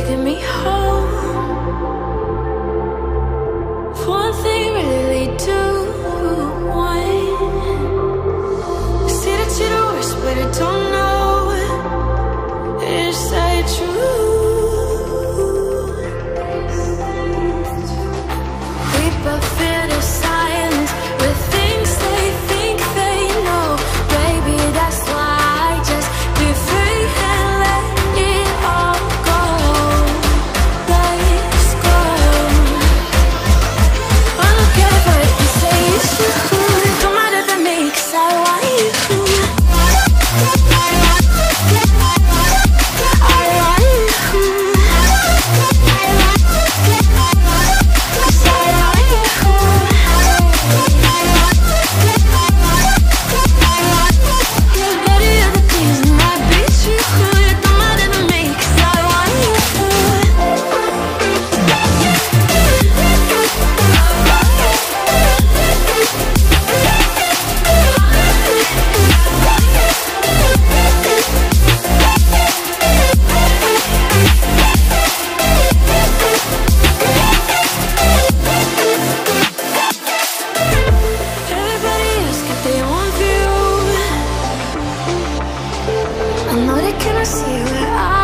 taking me home. One thing really lead to one. I see that you're the worst, but I don't know, is that true? We both feel the silence with things they think they know. Baby, that's why I just be free and let it all go. Let's go. I don't care if what you say is true. Don't matter to me, 'cause I want you. I know they cannot see where I